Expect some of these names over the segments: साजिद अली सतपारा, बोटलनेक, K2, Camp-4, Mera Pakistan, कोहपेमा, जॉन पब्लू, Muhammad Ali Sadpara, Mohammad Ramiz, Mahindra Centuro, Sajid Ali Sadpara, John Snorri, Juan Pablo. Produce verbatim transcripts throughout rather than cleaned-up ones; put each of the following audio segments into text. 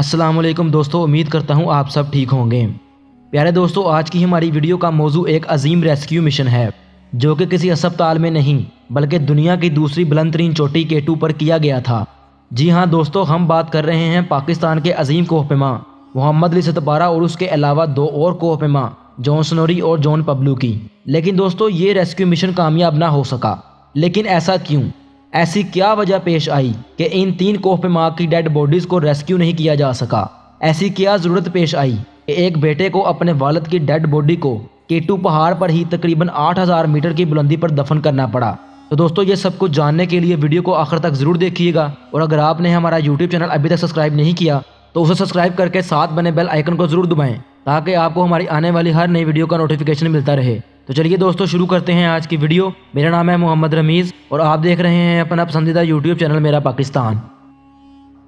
अस्सलाम वालेकुम दोस्तों, उम्मीद करता हूँ आप सब ठीक होंगे। प्यारे दोस्तों, आज की हमारी वीडियो का मौजू एक अजीम रेस्क्यू मिशन है जो कि किसी अस्पताल में नहीं बल्कि दुनिया की दूसरी बुलंद तरीन चोटी के टू पर किया गया था। जी हाँ दोस्तों, हम बात कर रहे हैं पाकिस्तान के अजीम कोहपेमा मोहम्मद अली सतपारा और उसके अलावा दो और कोहपेमा जॉन स्नोरी और जॉन पब्लू की। लेकिन दोस्तों, ये रेस्क्यू मिशन कामयाब ना हो सका। लेकिन ऐसा क्यों? ऐसी क्या वजह पेश आई कि इन तीन कोहपेमा की डेड बॉडीज़ को रेस्क्यू नहीं किया जा सका? ऐसी क्या ज़रूरत पेश आई कि एक बेटे को अपने वालिद की डेड बॉडी को केटू पहाड़ पर ही तकरीबन आठ हज़ार मीटर की बुलंदी पर दफन करना पड़ा? तो दोस्तों, ये सब कुछ जानने के लिए वीडियो को आखिर तक ज़रूर देखिएगा। और अगर आपने हमारा यूट्यूब चैनल अभी तक सब्सक्राइब नहीं किया तो उसे सब्सक्राइब करके साथ बने बेल आइकन को ज़रूर दबाएँ ताकि आपको हमारी आने वाली हर नई वीडियो का नोटिफिकेशन मिलता रहे। तो चलिए दोस्तों, शुरू करते हैं आज की वीडियो। मेरा नाम है मोहम्मद रमीज़ और आप देख रहे हैं अपना पसंदीदा यूट्यूब चैनल मेरा पाकिस्तान।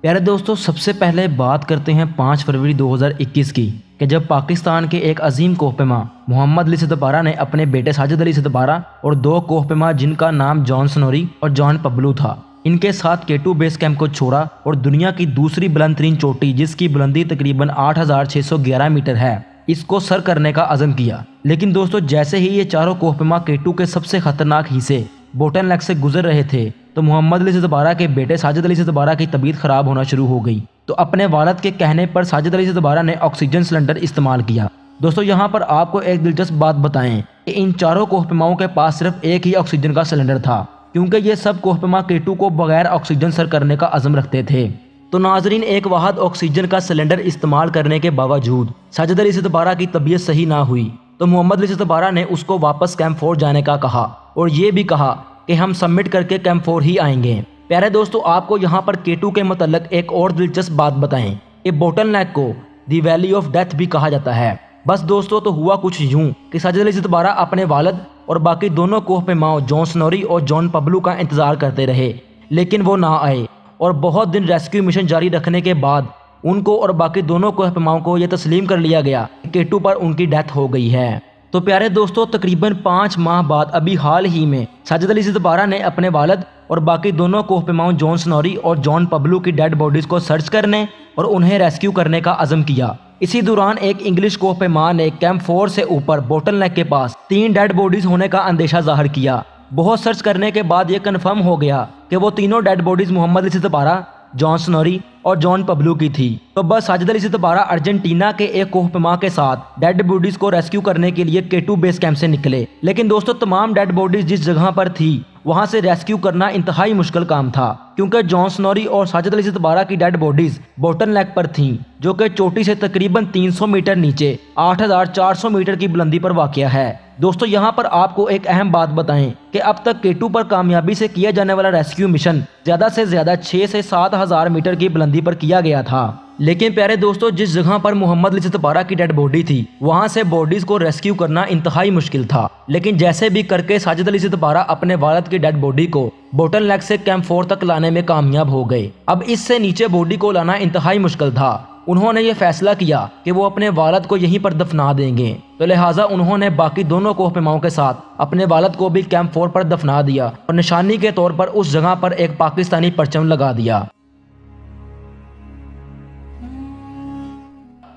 प्यारे दोस्तों, सबसे पहले बात करते हैं पाँच फरवरी दो हज़ार इक्कीस की कि जब पाकिस्तान के एक अजीम कोहपेमा मोहम्मद अली सतपारा ने अपने बेटे साजिद अली सतपारा और दो कोहपेमा जिनका नाम जॉन स्नोरी और जॉन पब्लू था, इनके साथ के टू बेस कैंप को छोड़ा और दुनिया की दूसरी बुलंद तरीन चोटी जिसकी बुलंदी तकरीबन आठ हज़ार छः सौ ग्यारह मीटर है, इसको सर करने का अज़म किया। लेकिन दोस्तों, जैसे ही ये चारों कोहपेमा के टू के सबसे खतरनाक हिस्से बोटलनेक से गुजर रहे थे तो मोहम्मद अली सतपारा के बेटे साजिद अली सतपारा की तबीयत ख़राब होना शुरू हो गई। तो अपने वालिद के कहने पर साजिद अली सतपारा ने ऑक्सीजन सिलेंडर इस्तेमाल किया। दोस्तों, यहाँ पर आपको एक दिलचस्प बात बताएं कि इन चारों कोहपेमाओं के पास सिर्फ एक ही ऑक्सीजन का सिलेंडर था क्योंकि ये सब कोहपेमा के टू को बगैर ऑक्सीजन सर करने का अज़म रखते थे। तो नाजरीन, एक वाहद ऑक्सीजन का सिलेंडर इस्तेमाल करने के बावजूद साजिद अली सतपारा की तबीयत सही ना हुई तो मोहम्मद अली सतपारा ने उसको वापस कैंप फोर जाने का कहा और ये भी कहा कि हम सबमिट करके कैंप फोर ही आएंगे। प्यारे दोस्तों, आपको यहाँ पर के टू के मतलब एक और दिलचस्प बात बताएं कि बोटलनेक को दी वैली ऑफ डेथ भी कहा जाता है। बस दोस्तों, तो हुआ कुछ यूँ कि साजिद अली सतपारा अपने वालिद और बाकी दोनों कोहपेमाओं जॉन स्नोरी और जॉन पब्लू का इंतज़ार करते रहे लेकिन वो ना आए और बहुत दिन रेस्क्यू मिशन जारी रखने के बाद उनको और बाकी दोनों कोहपेमाओं को यह तस्लीम कर लिया गया के टू पर उनकी डेथ हो गई है। तो प्यारे दोस्तों, तकरीबन पाँच माह बाद अभी हाल ही में साजिद अली सतपारा ने अपने वालिद और बाकी दोनों कोहपेमाओं जॉन स्नोरी और जॉन पब्लू की डेड बॉडीज़ को सर्च करने और उन्हें रेस्क्यू करने का अज़म किया। इसी दौरान एक इंग्लिश कोहपेमा ने कैंप फोर से ऊपर बोटलनेक के पास तीन डेड बॉडीज़ होने का अंदेशा जाहिर किया। बहुत सर्च करने के बाद ये कन्फर्म हो गया कि वो तीनों dead bodies Mohammad Ali Sadpara, John Snorri और जॉन पब्लू की थी। तो बस साजिद अली सतपारा अर्जेंटीना के एक कोहपेमा के साथ डेड बॉडीज़ को रेस्क्यू करने के लिए के टू बेस कैंप से निकले। लेकिन दोस्तों, तमाम डेड बॉडीज़ जिस जगह पर थी वहाँ से रेस्क्यू करना इंतहाई मुश्किल काम था क्योंकि जॉन स्नोरी और साजिद अली सतपारा की डेड बॉडीज़ बोटलनेक पर थीं जो कि चोटी से तकरीबन तीन सौ मीटर नीचे आठ हज़ार चार सौ मीटर की बुलंदी पर वाक़िया है। दोस्तों, यहाँ पर आपको एक अहम बात बताएं कि अब तक के टू पर कामयाबी से किया जाने वाला रेस्क्यू मिशन ज़्यादा से ज़्यादा छः से सात हज़ार मीटर की बुलंदी पर किया गया था। लेकिन प्यारे दोस्तों, जिस जगह पर मोहम्मद अली सतपारा की डेड बॉडी थी वहाँ से बॉडीज़ को रेस्क्यू करना इंतहाई मुश्किल था। लेकिन जैसे भी करके साजिद अली सतपारा अपने वालिद की डेड बॉडी को बोटलनेक से कैंप फोर तक लाने में कामयाब हो गए। अब इससे नीचे बॉडी को लाना इंतहाई मुश्किल था। उन्होंने ये फैसला किया कि वो अपने वालिद को यहीं पर दफना देंगे। तो लिहाजा उन्होंने बाकी दोनों कोहपेमाओं के साथ अपने वालिद को भी कैंप फोर पर दफना दिया और निशानी के तौर पर उस जगह पर एक पाकिस्तानी परचम लगा दिया।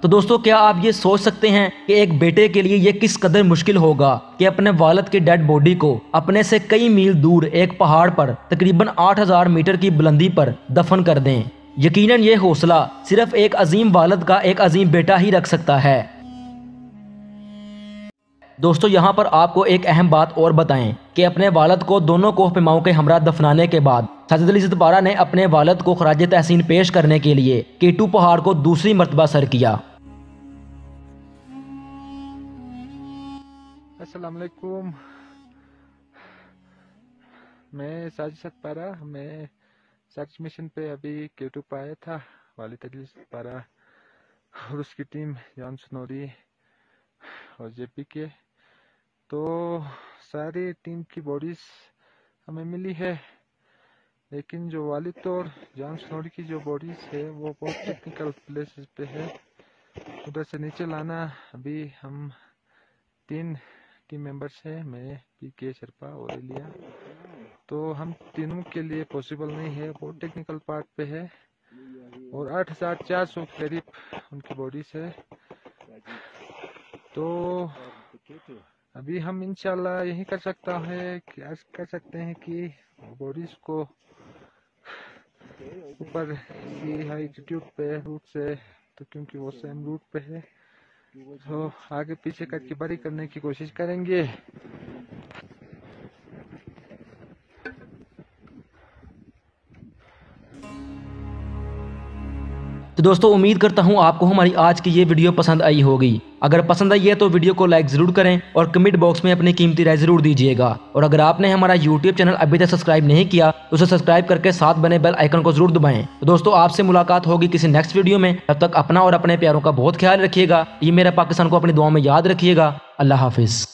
तो दोस्तों, क्या आप ये सोच सकते हैं कि एक बेटे के लिए ये किस कदर मुश्किल होगा कि अपने वालिद की डेड बॉडी को अपने से कई मील दूर एक पहाड़ पर तकरीबन आठ हज़ार मीटर की बुलंदी पर दफन कर दें? यकीनन ये हौसला सिर्फ एक अजीम वालिद का एक अजीम बेटा ही रख सकता है। दोस्तों, यहाँ पर आपको एक अहम बात और बताएं कि अपने वालिद को दोनों कोहपेमाओं के हमरा दफनाने के बाद साजिद अली सतपारा ने अपने वालिद को खराज तहसीन पेश करने के लिए के टू पहाड़ को दूसरी मरतबा सर किया। अस्सलाम वालेकुम, मैं साजिद सतपारा, मैं सर्च मिशन पे अभी के टू पे आया था। वालिद अली सतपारा और उसकी टीम जॉन स्नोरी और जेपी के, तो सारी टीम की बॉडीज हमें मिली है। लेकिन जो वालिद और जॉन स्नोरी की जो बॉडीज है वो बहुत टेक्निकल प्लेसेस पे है, उधर से नीचे लाना अभी हम तीन टीम मेंबर्स हैं, मैं, पी के शर्पा और एलिया, तो हम तीनों के लिए पॉसिबल नहीं है। बहुत टेक्निकल पार्ट पे है और आठ हजार चार सौ के करीब उनकी बॉडी से। तो अभी हम इंशाल्लाह यही कर सकता है कि आज कर सकते हैं कि बॉडीज को ऊपर की हाई एल्टीट्यूड पे रूट से, तो क्योंकि वो सेम रूट पे है तो आगे पीछे करके बरी करने की कोशिश करेंगे। तो दोस्तों उम्मीद करता हूँ आपको हमारी आज की ये वीडियो पसंद आई होगी। अगर पसंद आई है तो वीडियो को लाइक ज़रूर करें और कमेंट बॉक्स में अपनी कीमती राय ज़रूर दीजिएगा। और अगर आपने हमारा यूट्यूब चैनल अभी तक सब्सक्राइब नहीं किया तो उसे सब्सक्राइब करके साथ बने बेल आइकन को ज़रूर दबाएं। तो दोस्तों आपसे मुलाकात होगी किसी नेक्स्ट वीडियो में। तब तक अपना और अपने प्यारों का बहुत ख्याल रखिएगा। ये मेरा पाकिस्तान को अपनी दुआ में याद रखिएगा। अल्लाह हाफिज़।